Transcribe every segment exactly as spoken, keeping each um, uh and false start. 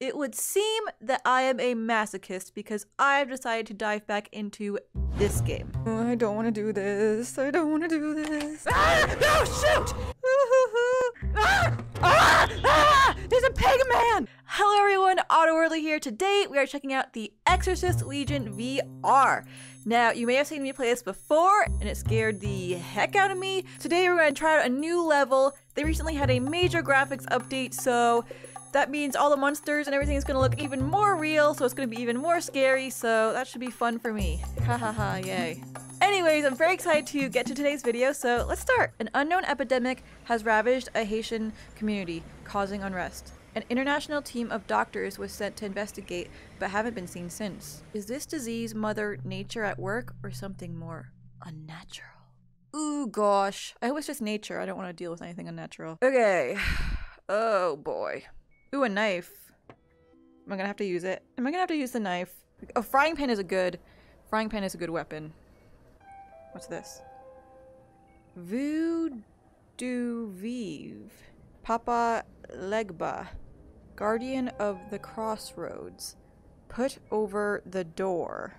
It would seem that I am a masochist because I've decided to dive back into this game. Oh, I don't want to do this. I don't want to do this. Ah! No, shoot! Ah! Ah! Ah! There's a pig man! Hello everyone, AutoWorldly here. Today we are checking out the Exorcist Legion V R. Now, you may have seen me play this before, and it scared the heck out of me. Today we're going to try out a new level. They recently had a major graphics update, so that means all the monsters and everything is going to look even more real, so it's going to be even more scary, so that should be fun for me. Ha ha ha, yay. Anyways, I'm very excited to get to today's video, so let's start. An unknown epidemic has ravaged a Haitian community, causing unrest. An international team of doctors was sent to investigate, but haven't been seen since. Is this disease Mother Nature at work, or something more unnatural? Ooh, gosh. I hope it's just nature. I don't want to deal with anything unnatural. Okay. Oh, boy. Ooh, a knife. Am I gonna have to use it? Am I gonna have to use the knife? A frying pan is a good, frying pan is a good weapon. What's this? Voodoo Vive. Papa Legba. Guardian of the crossroads. Put over the door.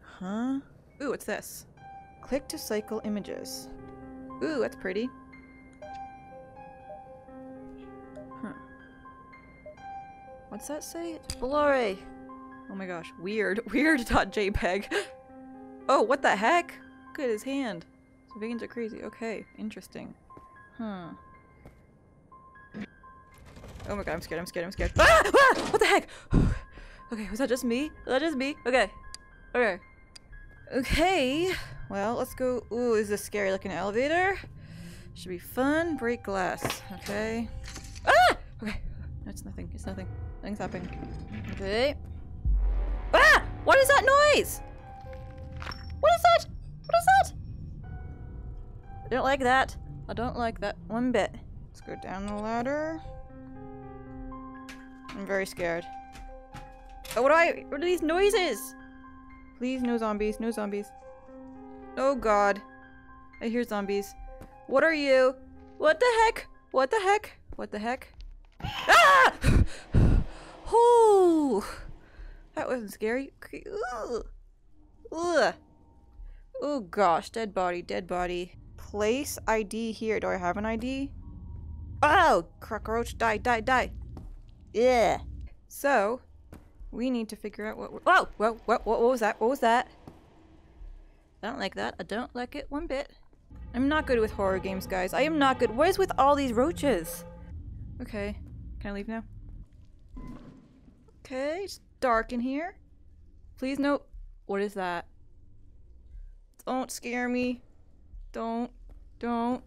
Huh? Ooh, what's this? Click to cycle images. Ooh, that's pretty. What's that say? Blurry. Oh my gosh. Weird. Weird.jpg. Oh, what the heck? Look at his hand. So vegans are crazy. Okay. Interesting. Huh. Oh my god. I'm scared. I'm scared. I'm scared. Ah! Ah! What the heck? Okay. Was that just me? Was that just me? Okay. Okay. Okay. Well, let's go. Ooh, is this scary looking elevator? Should be fun. Break glass. Okay. Ah! Okay. It's nothing. It's nothing. Nothing's happening. Okay. Ah! What is that noise? What is that? What is that? I don't like that. I don't like that one bit. Let's go down the ladder. I'm very scared. Oh, what do I? What are these noises? Please, no zombies. No zombies. Oh god. I hear zombies. What are you? What the heck? What the heck? What the heck? Ah! Ooh. That wasn't scary. Ooh. Ugh. Oh gosh, dead body, dead body. Place I D here. Do I have an I D? Oh, cockroach, die, die, die. Yeah. So, we need to figure out what. We're Whoa, whoa, what, what, what was that? What was that? I don't like that. I don't like it one bit. I'm not good with horror games, guys. I am not good. What is with all these roaches? Okay. Can I leave now? Okay, it's dark in here. Please no. What is that? Don't scare me. Don't. Don't.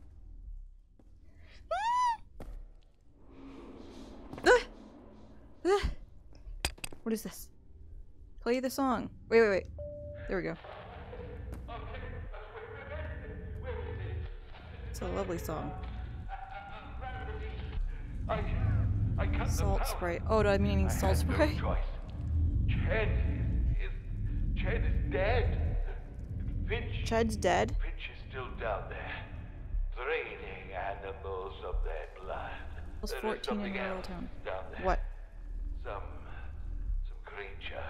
What is this? Play the song. Wait, wait, wait. There we go. It's a lovely song. I, I cut salt spray. Oh, do I mean salt spray? No Chad is, Chad is dead. Finch, Chad's dead. Finch is still down there, draining animals of their blood. There's fourteen in Royal Town. Down there. What? Some, some creature.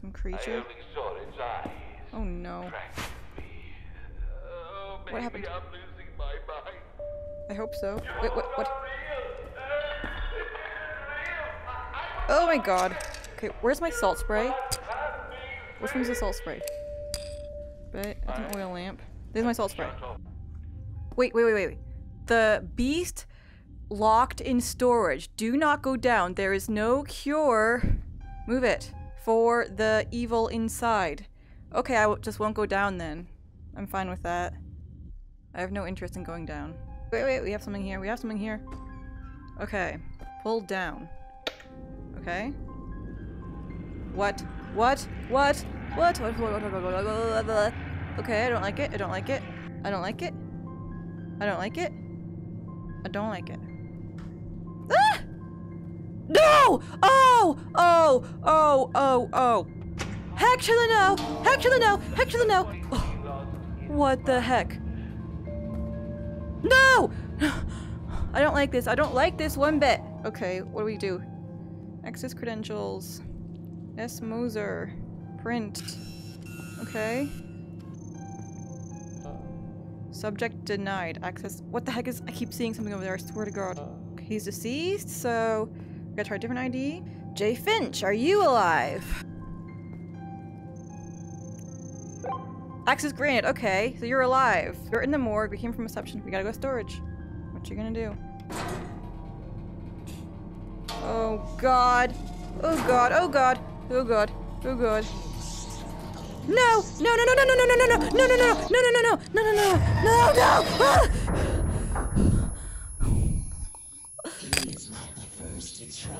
Some creature. I only saw its eyes. Oh no. Me. Oh, maybe what happened? I'm losing my mind. I hope so. You're Wait, what? What? Oh my god. Okay, where's my salt spray? Which one's the salt spray? But that's an oil lamp. There's my salt spray. Wait, wait, wait, wait. The beast locked in storage. Do not go down. There is no cure. Move it. For the evil inside. Okay, I just won't go down then. I'm fine with that. I have no interest in going down. Wait, wait, we have something here. We have something here. Okay. Pull down. Okay. What? What? What? What? Okay, I don't like it. I don't like it. I don't like it. I don't like it. I don't like it. Ah! No! Oh! Oh! Oh! Oh! Oh! Heck to the no! Heck to the no! Heck to the no! Oh. What the heck? No! I don't like this. I don't like this one bit. Okay, what do we do? Access credentials. S. Moser. Print. Okay. Subject denied. Access. What the heck is. I keep seeing something over there, I swear to God. Okay, he's deceased, so. We gotta try a different I D. Jay Finch, are you alive? Access granted. Okay, so you're alive. You're in the morgue. We came from reception. We gotta go storage. What you gonna do? Oh God. Oh God. Oh God. Oh God. Oh God. No! No! No! No! No! No! No! No! No! No! No! No! No! No! No! No! No! No! No! No! He's not the first to try.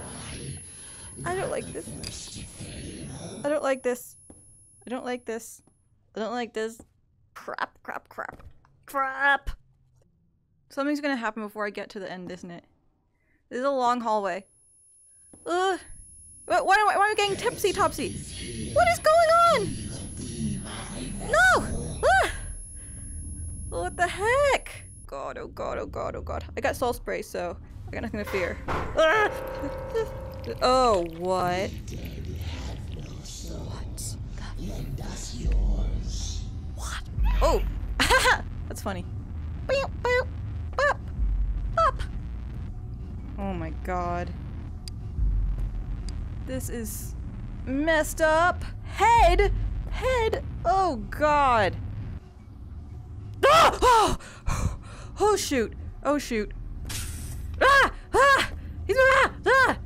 I don't like this. I don't like this. I don't like this. I don't like this. Crap, crap, crap, crap. Something's gonna happen before I get to the end, isn't it? This is a long hallway. Ugh. But why am I, why am I getting tipsy-topsy? What is going on? No! Ah! What the heck? God, oh God, oh God, oh God. I got soul spray, so I got nothing to fear. Ah! Oh, what? What the... What? Oh! That's funny. Oh my God. This is messed up. Head! Head! Oh God. Oh! Oh shoot. Oh shoot. Ah! Ah! He's ah! Ah!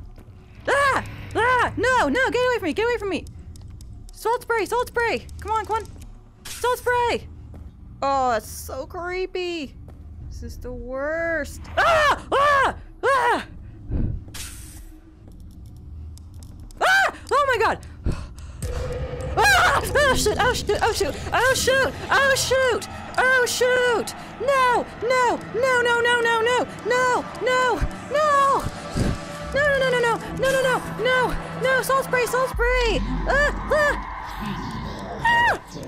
Ah! Ah! No, no, get away from me, get away from me! Salt spray, salt spray! Come on, come on! Salt spray! Oh, that's so creepy! This is the worst! Ah! Ah! Ah! Ah! Oh my God! Ah! Oh shit! Oh shit! Oh shoot! Oh shoot! Oh shoot! Oh shoot! No! No! No! No! No! No! No! No! No! No! No! No! No! No! No! No! No! No! No! No! Salt spray! Salt spray! Ah! Ah! Ah!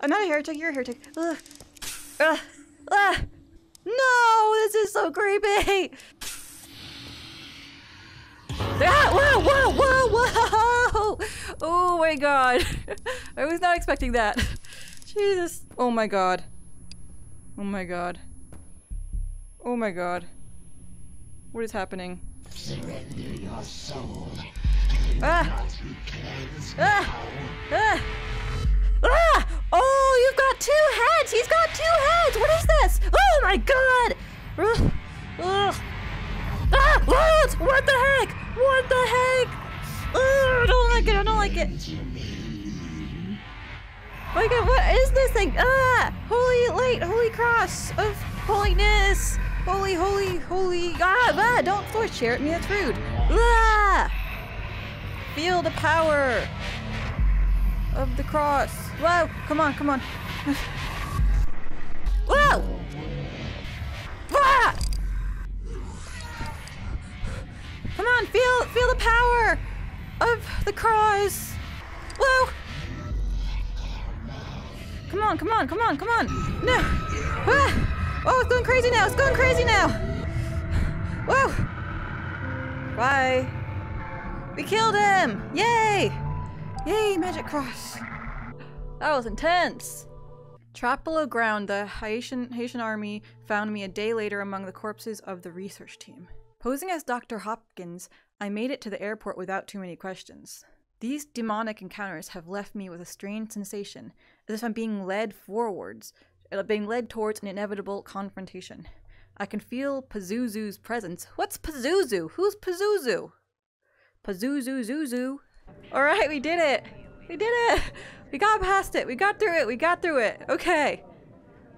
I'm not a heretic, you're a heretic. Ugh. Ugh. Ugh. No, this is so creepy. Ah, whoa, whoa, whoa, whoa. Oh my God. I was not expecting that. Jesus. Oh my God. Oh my God. Oh my God. What is happening? Surrender your soul. Ah. Ah. Ah. Ah! Oh, you've got two heads! He's got two heads! What is this? Oh my God! Ugh. Ugh. Ah! What? What the heck? What the heck? Ugh, I don't like it, I don't like it. Oh my God, what is this thing? Ah! Holy light, holy cross of holiness! Holy, holy, holy... Ah! Ah! Don't throw a chair at me, that's rude! Ah! Feel the power of the cross. Whoa! Come on, come on. Whoa! Ah! Come on, feel feel the power of the cross. Whoa! Come on, come on, come on, come on. No! Ah! Oh, it's going crazy now. It's going crazy now. Whoa! Bye. We killed him. Yay! Yay, magic cross. That was intense. Trapped below ground, the Haitian, Haitian army found me a day later among the corpses of the research team. Posing as Doctor Hopkins, I made it to the airport without too many questions. These demonic encounters have left me with a strange sensation, as if I'm being led forwards, being led towards an inevitable confrontation. I can feel Pazuzu's presence. What's Pazuzu? Who's Pazuzu? Pazuzuzuzu. All right, we did it. We did it. We got past it. We got through it. We got through it. Okay.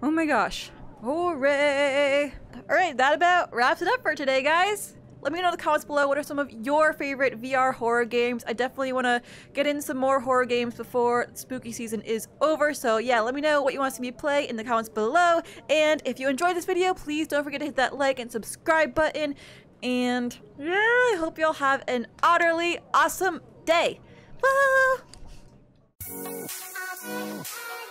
Oh my gosh. Hooray. All right, that about wraps it up for today, guys. Let me know in the comments below what are some of your favorite V R horror games. I definitely want to get in some more horror games before spooky season is over. So yeah, let me know what you want to see me play in the comments below. And if you enjoyed this video, please don't forget to hit that like and subscribe button. And yeah, I hope you all have an utterly awesome day. Bye!